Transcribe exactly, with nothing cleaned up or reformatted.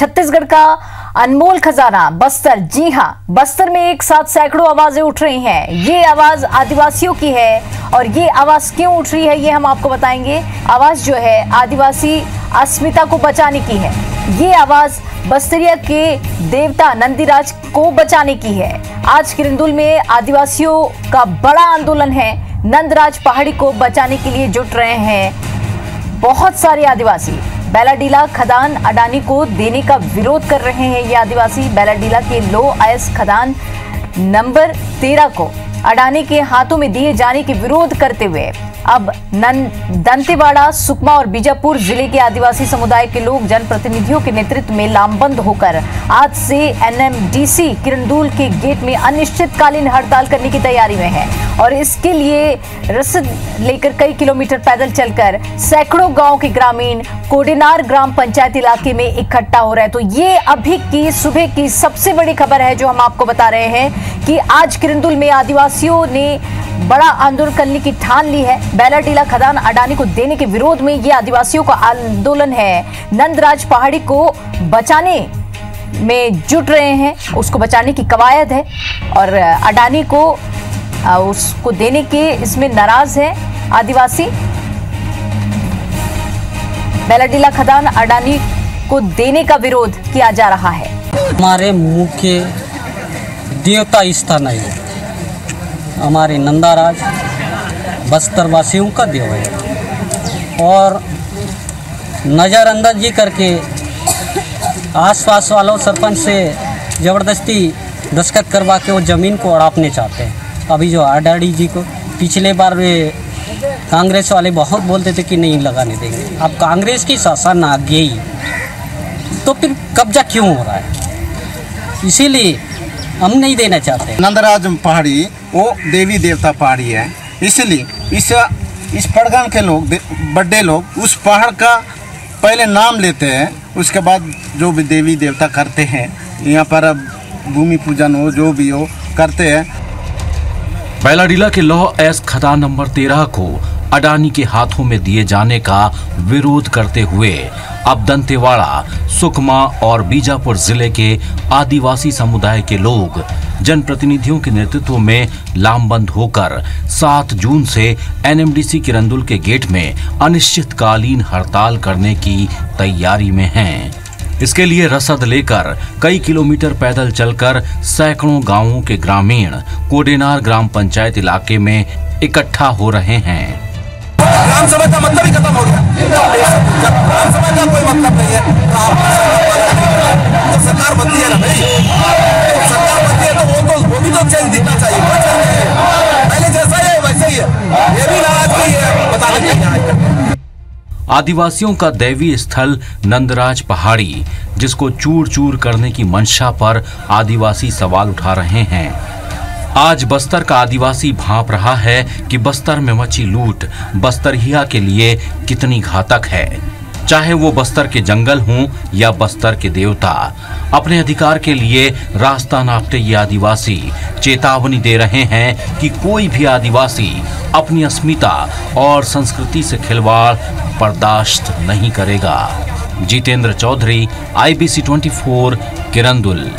छत्तीसगढ़ का अनमोल खजाना बस्तर। जी हां, बस्तर में एक साथ सैकड़ों आवाजें उठ रही हैं। ये आवाज आदिवासियों की है और ये आवाज क्यों उठ रही है ये हम आपको बताएंगे। आवाज जो है आदिवासी अस्मिता को बचाने की है। ये आवाज बस्तरिया के देवता नंदीराज को बचाने की है। आज किरंदुल में आदिवासियों का बड़ा आंदोलन है। नंदराज पहाड़ी को बचाने के लिए जुट रहे हैं बहुत सारे आदिवासी। बैलाडीला खदान अडानी को देने का विरोध कर रहे हैं ये आदिवासी। बैलाडीला के लो आयस खदान नंबर तेरह को अडानी के हाथों में दिए जाने के विरोध करते हुए अब दंतेवाड़ा, सुकमा और बीजापुर जिले के आदिवासी समुदाय के लोग जनप्रतिनिधियों के नेतृत्व में लामबंद होकर आज से N M D C Kirandul के गेट में अनिश्चितकालीन हड़ताल करने की तैयारी में है। और इसके लिए रसद लेकर कई किलोमीटर पैदल चलकर सैकड़ों गांव के ग्रामीण कोडेनार ग्राम पंचायत इलाके में इकट्ठा हो रहे हैं। तो ये अभी की सुबह की सबसे बड़ी खबर है जो हम आपको बता रहे हैं कि आज किरंदुल में आदिवासियों ने बड़ा आंदोलन करने की ठान ली है। बैलाडीला खदान अडानी को देने के विरोध में ये आदिवासियों का आंदोलन है। नंदराज पहाड़ी को बचाने में जुट रहे हैं, उसको बचाने की कवायद है और अडानी को उसको देने के इसमें नाराज है आदिवासी। बैलाडीला खदान अडानी को देने का विरोध किया जा रहा है। हमारे मुख्य देवता स्थान है हमारे नंदाराज, बस्तर वासियों का देव है। और नज़रअंदाज ये करके आसपास वालों सरपंच से ज़बरदस्ती दस्खत करवा के वो ज़मीन को अड़ापने चाहते हैं। अभी जो अडानी जी को पिछले बार वे कांग्रेस वाले बहुत बोलते थे कि नहीं लगाने देंगे, अब कांग्रेस की शासन आ गई तो फिर कब्जा क्यों हो रहा है? इसीलिए हम नहीं देना चाहते। नंदराज पहाड़ी वो देवी देवता पहाड़ी है, इसलिए इस इस परगन के लोग बड़े लोग उस पहाड़ का पहले नाम लेते हैं, उसके बाद जो भी देवी देवता करते हैं यहाँ पर अब भूमि पूजन हो जो भी हो करते हैं। बैलाडीला के लौह एस खदान नंबर तेरह को अडानी के हाथों में दिए जाने का विरोध करते हुए अब दंतेवाड़ा, सुकमा और बीजापुर जिले के आदिवासी समुदाय के लोग जनप्रतिनिधियों के नेतृत्व में लामबंद होकर सात जून से N M D C Kirandul के गेट में अनिश्चितकालीन हड़ताल करने की तैयारी में हैं। इसके लिए रसद लेकर कई किलोमीटर पैदल चलकर सैकड़ों गांवों के ग्रामीण कोडेनार ग्राम पंचायत इलाके में इकट्ठा हो रहे हैं। ग्राम सभा का मतलब ही खत्म हो गया। ग्राम सभा का कोई मतलब नहीं है। जब सरकार बनती है ना भाई, सरकार बनती है तो वो तो वो भी तो चेंज दिखना चाहिए। पहले जैसा है वैसे ही है, ये भी नाराज नहीं है, बता देंगे। आदिवासियों का दैवीय स्थल नंदराज पहाड़ी जिसको चूर चूर करने की मंशा पर आदिवासी सवाल उठा रहे हैं। आज बस्तर का आदिवासी भांप रहा है कि बस्तर में मची लूट बस्तरिया के लिए कितनी घातक है। चाहे वो बस्तर के जंगल हों या बस्तर के देवता, अपने अधिकार के लिए रास्ता नापते ये आदिवासी चेतावनी दे रहे हैं कि कोई भी आदिवासी अपनी अस्मिता और संस्कृति से खिलवाड़ बर्दाश्त नहीं करेगा। Jitendra Chaudhary, I B C चौबीस, किरंदुल।